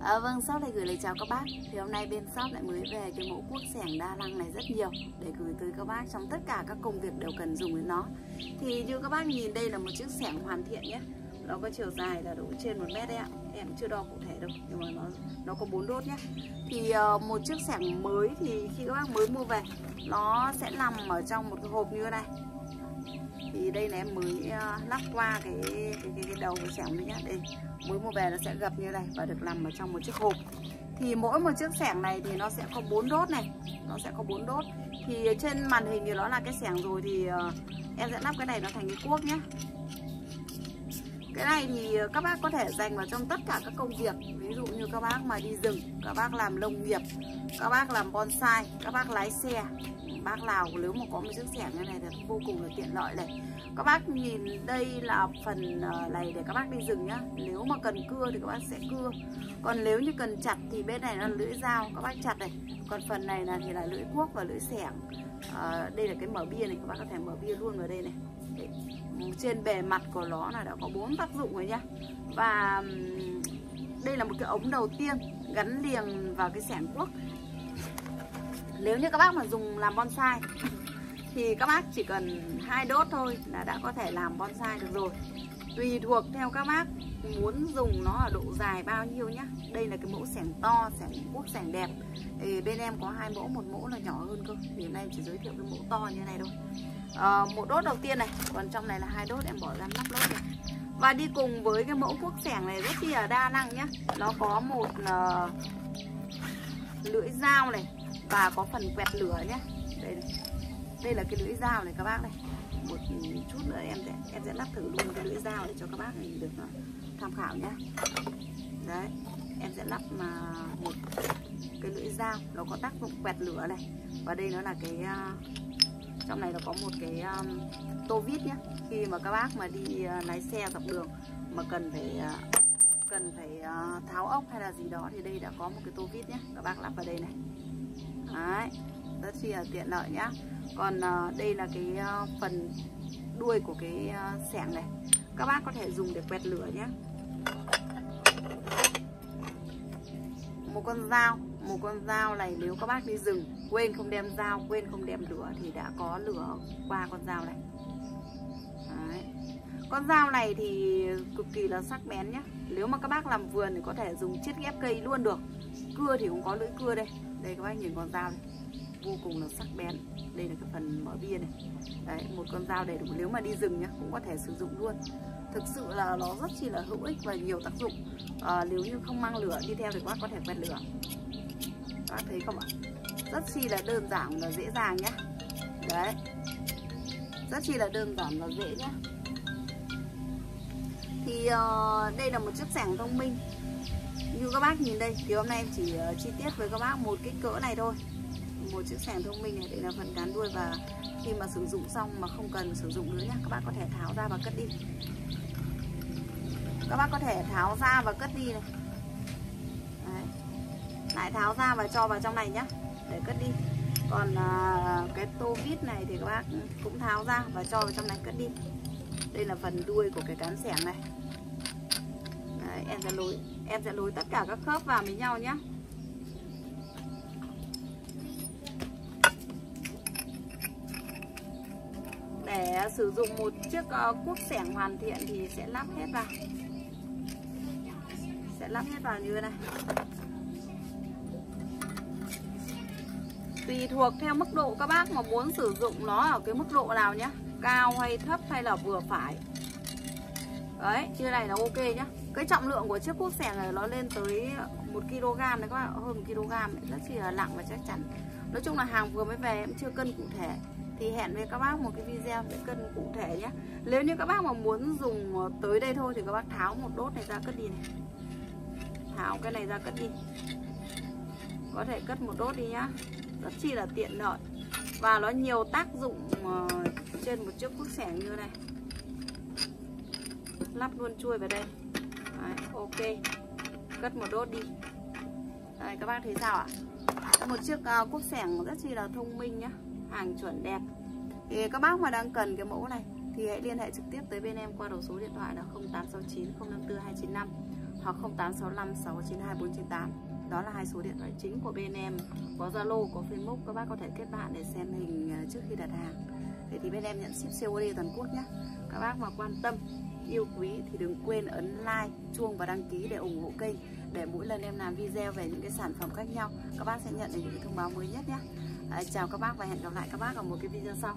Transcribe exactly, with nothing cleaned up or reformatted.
À, vâng, shop lại gửi lời chào các bác. Thì hôm nay bên shop lại mới về cái mẫu cuốc xẻng đa năng này rất nhiều để gửi tới các bác trong tất cả các công việc đều cần dùng đến nó. Thì như các bác nhìn đây là một chiếc xẻng hoàn thiện nhé. Nó có chiều dài là độ trên một mét đấy ạ. Em chưa đo cụ thể đâu, nhưng mà nó nó có bốn đốt nhé. Thì uh, một chiếc xẻng mới thì khi các bác mới mua về nó sẽ nằm ở trong một cái hộp như thế này. Thì đây là em mới lắp qua cái cái, cái, cái đầu của xẻng mình nhá. Đây, mới mua về nó sẽ gập như này và được nằm ở trong một chiếc hộp. Thì mỗi một chiếc xẻng này thì nó sẽ có bốn đốt này, nó sẽ có bốn đốt. Thì trên màn hình thì nó là cái xẻng rồi, thì em sẽ lắp cái này nó thành cái cuốc nhé. Cái này thì các bác có thể dành vào trong tất cả các công việc. Ví dụ như các bác mà đi rừng, các bác làm nông nghiệp, các bác làm bonsai, các bác lái xe. Bác nào nếu mà có một chiếc xẻng như này thì vô cùng là tiện lợi này. Các bác nhìn đây là phần này để các bác đi rừng nhá. Nếu mà cần cưa thì các bác sẽ cưa. Còn nếu như cần chặt thì bên này là lưỡi dao, các bác chặt này. Còn phần này là thì là lưỡi cuốc và lưỡi xẻng. À, đây là cái mở bia này, các bác có thể mở bia luôn vào đây này. Đấy. Trên bề mặt của nó là đã có bốn tác dụng rồi nhá. Và đây là một cái ống đầu tiên gắn liền vào cái xẻng cuốc. Nếu như các bác mà dùng làm bonsai thì các bác chỉ cần hai đốt thôi là đã có thể làm bonsai được rồi. Tùy thuộc theo các bác muốn dùng nó ở độ dài bao nhiêu nhá. Đây là cái mẫu xẻng to, xẻng cuốc, xẻng đẹp. Thì bên em có hai mẫu, một mẫu là nhỏ hơn cơ. Thì hôm nay em chỉ giới thiệu cái mẫu to như này thôi. À, một đốt đầu tiên này, còn trong này là hai đốt, em bỏ ra nắp đốt này. Và đi cùng với cái mẫu cuốc xẻng này rất là đa năng nhá. Nó có một uh, lưỡi dao này và có phần quẹt lửa nhé. Đây này. Đây là cái lưỡi dao này các bác này. Một chút nữa em sẽ em sẽ lắp thử luôn cái lưỡi dao để cho các bác này được tham khảo nhé. Đấy, em sẽ lắp mà một cái lưỡi dao nó có tác dụng quẹt lửa này. Và đây nó là cái trong này nó có một cái tô vít nhé. Khi mà các bác mà đi lái xe dọc đường mà cần phải cần phải tháo ốc hay là gì đó thì đây đã có một cái tô vít nhé. Các bác lắp vào đây này. Đấy, rất là tiện lợi nhá. Còn uh, đây là cái uh, phần đuôi của cái uh, xẻng này. Các bác có thể dùng để quẹt lửa nhé. Một con dao, một con dao này nếu các bác đi rừng quên không đem dao, quên không đem lửa thì đã có lửa qua con dao này. Đấy. Con dao này thì cực kỳ là sắc bén nhé. Nếu mà các bác làm vườn thì có thể dùng chiết ghép cây luôn được. Cưa thì cũng có lưỡi cưa đây. Đây các bác nhìn con dao này, vô cùng là sắc bén. Đây là cái phần mở bia này. Đấy, một con dao đầy đủ, nếu mà đi rừng nhá, cũng có thể sử dụng luôn. Thực sự là nó rất chỉ là hữu ích và nhiều tác dụng. à, Nếu như không mang lửa đi theo thì các bác có thể quẹt lửa. Các bác thấy không ạ? Rất chi là đơn giản và dễ dàng nhá. Đấy, rất chi là đơn giản và dễ nhá. Thì uh, đây là một chiếc xẻng thông minh. Như các bác nhìn đây thì hôm nay em chỉ uh, chi tiết với các bác một kích cỡ này thôi. Một chiếc xẻng thông minh này, đây là phần cán đuôi, và khi mà sử dụng xong mà không cần sử dụng nữa nhé, các bác có thể tháo ra và cất đi. Các bác có thể tháo ra và cất đi này. Đấy. Lại tháo ra và cho vào trong này nhé, để cất đi. Còn uh, cái tô vít này thì các bác cũng tháo ra và cho vào trong này, cất đi. Đây là phần đuôi của cái cán xẻng này. Đấy, em sẽ lối em sẽ lối tất cả các khớp vào với nhau nhé. Để sử dụng một chiếc uh, cuốc xẻng hoàn thiện thì sẽ lắp hết vào, sẽ lắp hết vào như thế này. Tùy thuộc theo mức độ các bác mà muốn sử dụng nó ở cái mức độ nào nhé, cao hay thấp hay là vừa phải. Đấy, như này là ok nhá. Cái trọng lượng của chiếc cuốc xẻng này nó lên tới một ki lô gam đấy các bạn, hơn một ki lô gam, rất chỉ là nặng và chắc chắn. Nói chung là hàng vừa mới về em chưa cân cụ thể. Thì hẹn với các bác một cái video để cân cụ thể nhé. Nếu như các bác mà muốn dùng tới đây thôi thì các bác tháo một đốt này ra cất đi này. Tháo cái này ra cất đi. Có thể cất một đốt đi nhá. Rất chi là tiện lợi. Và nó nhiều tác dụng trên một chiếc cuốc xẻng như này. Lắp luôn chuôi vào đây. Đấy, ok. Cất một đốt đi. Đây, các bác thấy sao ạ? Một chiếc uh, cuốc xẻng rất chi là thông minh nhá. Hàng chuẩn đẹp. Thì các bác mà đang cần cái mẫu này thì hãy liên hệ trực tiếp tới bên em qua đầu số điện thoại là không tám sáu chín không năm bốn hai chín năm hoặc không tám sáu năm sáu chín hai bốn chín tám. Đó là hai số điện thoại chính của bên em. Có Zalo, có Facebook, các bác có thể kết bạn để xem hình trước khi đặt hàng. Thế thì bên em nhận ship xê ô đê toàn quốc nhé. Các bác mà quan tâm, yêu quý thì đừng quên ấn like, chuông và đăng ký để ủng hộ kênh. Để mỗi lần em làm video về những cái sản phẩm khác nhau, các bác sẽ nhận được những cái thông báo mới nhất nhé. À, chào các bác và hẹn gặp lại các bác ở một cái video sau.